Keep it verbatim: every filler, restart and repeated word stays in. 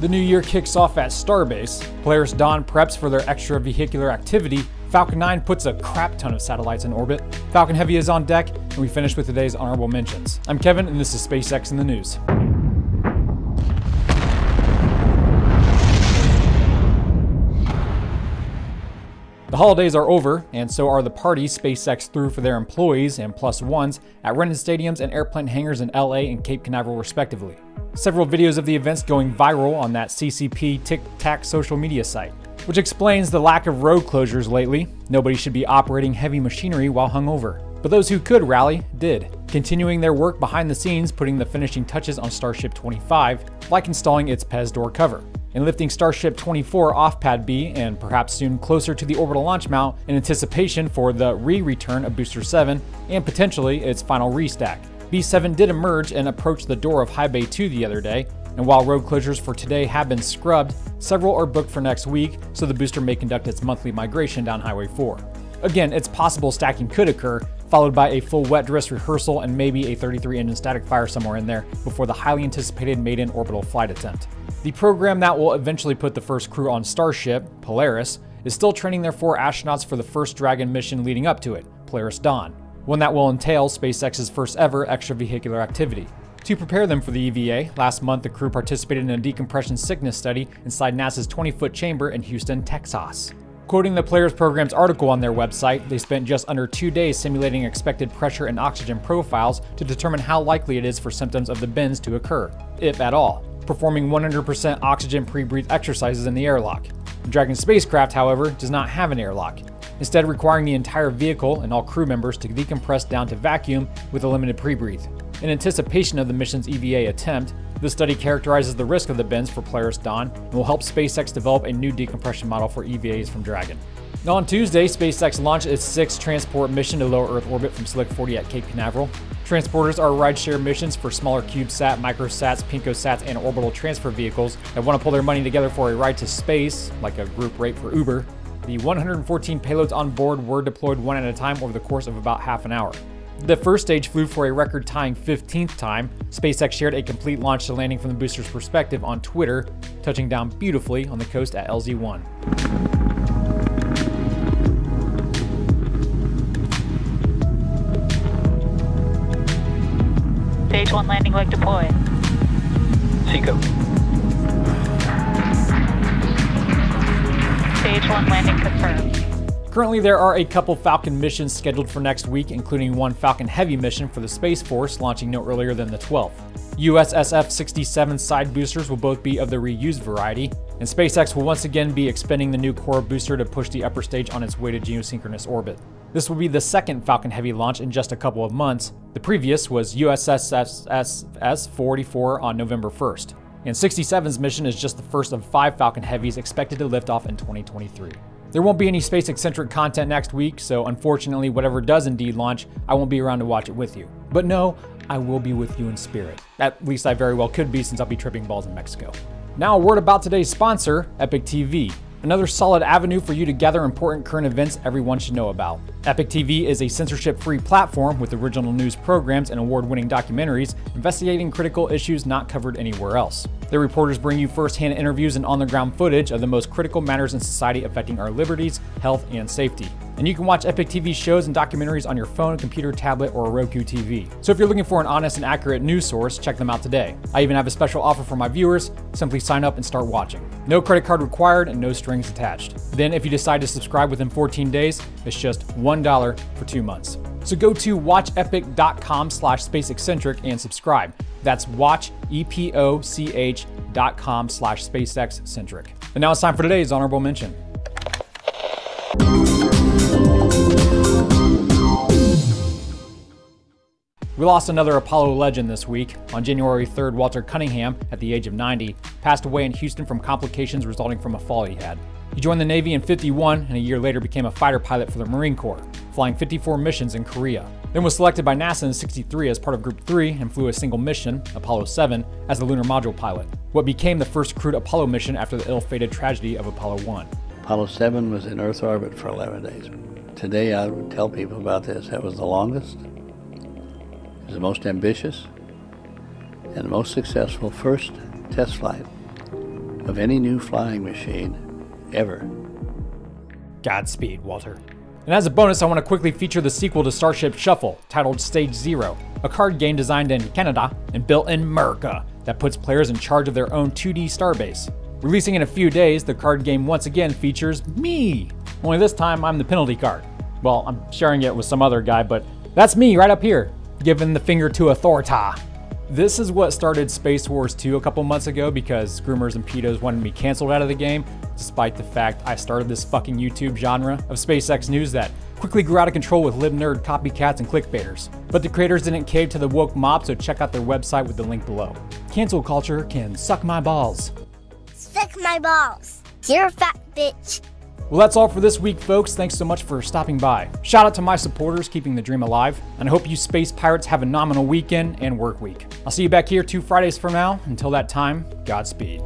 The new year kicks off at Starbase, Polaris Dawn preps for their extravehicular activity, Falcon nine puts a crap ton of satellites in orbit, Falcon Heavy is on deck, and we finish with today's honorable mentions. I'm Kevin, and this is SpaceX in the News. The holidays are over, and so are the parties SpaceX threw for their employees and plus ones at rented stadiums and airplane hangars in L A and Cape Canaveral respectively. Several videos of the events going viral on that C C P Tic Tac social media site, which explains the lack of road closures lately. Nobody should be operating heavy machinery while hungover. But those who could rally did, continuing their work behind the scenes, putting the finishing touches on Starship twenty-five, like installing its P E Z door cover, and lifting Starship twenty-four off Pad B and perhaps soon closer to the orbital launch mount in anticipation for the re-return of Booster seven and potentially its final restack. B seven did emerge and approach the door of High Bay two the other day, and while road closures for today have been scrubbed, several are booked for next week, so the booster may conduct its monthly migration down Highway four. Again, it's possible stacking could occur, followed by a full wet dress rehearsal and maybe a thirty-three engine static fire somewhere in there before the highly anticipated maiden orbital flight attempt. The program that will eventually put the first crew on Starship, Polaris, is still training their four astronauts for the first Dragon mission leading up to it, Polaris Dawn, one that will entail SpaceX's first ever extravehicular activity. To prepare them for the E V A, last month the crew participated in a decompression sickness study inside NASA's twenty-foot chamber in Houston, Texas. Quoting the Polaris program's article on their website, they spent just under two days simulating expected pressure and oxygen profiles to determine how likely it is for symptoms of the bends to occur, if at all, performing one hundred percent oxygen pre-breathe exercises in the airlock. The Dragon spacecraft, however, does not have an airlock, instead requiring the entire vehicle and all crew members to decompress down to vacuum with a limited pre-breathe. In anticipation of the mission's E V A attempt, this study characterizes the risk of the bends for Polaris Dawn and will help SpaceX develop a new decompression model for E V As from Dragon. Now on Tuesday, SpaceX launched its sixth transport mission to low Earth orbit from Slick forty at Cape Canaveral. Transporters are rideshare missions for smaller CubeSat, microSats, PicoSats, and orbital transfer vehicles that want to pull their money together for a ride to space, like a group rate for Uber. The one hundred fourteen payloads on board were deployed one at a time over the course of about half an hour. The first stage flew for a record-tying fifteenth time. SpaceX shared a complete launch to landing from the booster's perspective on Twitter, touching down beautifully on the coast at L Z one. Stage one landing leg deployed. Seco. Stage one landing confirmed. Currently, there are a couple Falcon missions scheduled for next week, including one Falcon Heavy mission for the Space Force, launching no earlier than the twelfth. U S S F sixty-seven side boosters will both be of the reused variety, and SpaceX will once again be expending the new core booster to push the upper stage on its way to geosynchronous orbit. This will be the second Falcon Heavy launch in just a couple of months. The previous was U S S F forty-four on November first, and sixty-seven's mission is just the first of five Falcon Heavies expected to lift off in twenty twenty-three. There won't be any space-eccentric content next week, so unfortunately, whatever does indeed launch, I won't be around to watch it with you. But no, I will be with you in spirit. At least I very well could be, since I'll be tripping balls in Mexico. Now a word about today's sponsor, Epoch T V. Another solid avenue for you to gather important current events everyone should know about. Epoch T V is a censorship-free platform with original news programs and award-winning documentaries investigating critical issues not covered anywhere else. Their reporters bring you first-hand interviews and on-the-ground footage of the most critical matters in society affecting our liberties, health, and safety. And you can watch Epoch T V shows and documentaries on your phone, computer, tablet, or a Roku T V. So if you're looking for an honest and accurate news source, check them out today. I even have a special offer for my viewers. Simply sign up and start watching. No credit card required and no strings attached. Then if you decide to subscribe within fourteen days, it's just one dollar for two months. So go to watchepoch.com slash spaceeccentric and subscribe. That's watchepoch.com slash spacexcentric. And now it's time for today's honorable mention. We lost another Apollo legend this week. On January third, Walter Cunningham, at the age of ninety, passed away in Houston from complications resulting from a fall he had. He joined the Navy in fifty-one and a year later became a fighter pilot for the Marine Corps, flying fifty-four missions in Korea. Then was selected by NASA in sixty-three as part of Group three and flew a single mission, Apollo seven, as the lunar module pilot, what became the first crewed Apollo mission after the ill-fated tragedy of Apollo one. Apollo seven was in Earth orbit for eleven days. Today I would tell people about this. That was the longest, the most ambitious, and most successful first test flight of any new flying machine ever. Godspeed, Walter. And as a bonus, I want to quickly feature the sequel to Starship Shuffle, titled Stage Zero, a card game designed in Canada and built in America that puts players in charge of their own two D Starbase. Releasing in a few days, the card game once again features me, only this time I'm the penalty card. Well, I'm sharing it with some other guy, but that's me right up here, giving the finger to authority. This is what started Space Wars two a couple months ago because groomers and pedos wanted me canceled out of the game, despite the fact I started this fucking YouTube genre of SpaceX news that quickly grew out of control with libnerd copycats and clickbaiters. But the creators didn't cave to the woke mob, so check out their website with the link below. Cancel culture can suck my balls. Suck my balls. You're a fat bitch. Well, that's all for this week, folks. Thanks so much for stopping by. Shout out to my supporters keeping the dream alive, and I hope you space pirates have a nominal weekend and work week. I'll see you back here two Fridays from now. Until that time, Godspeed.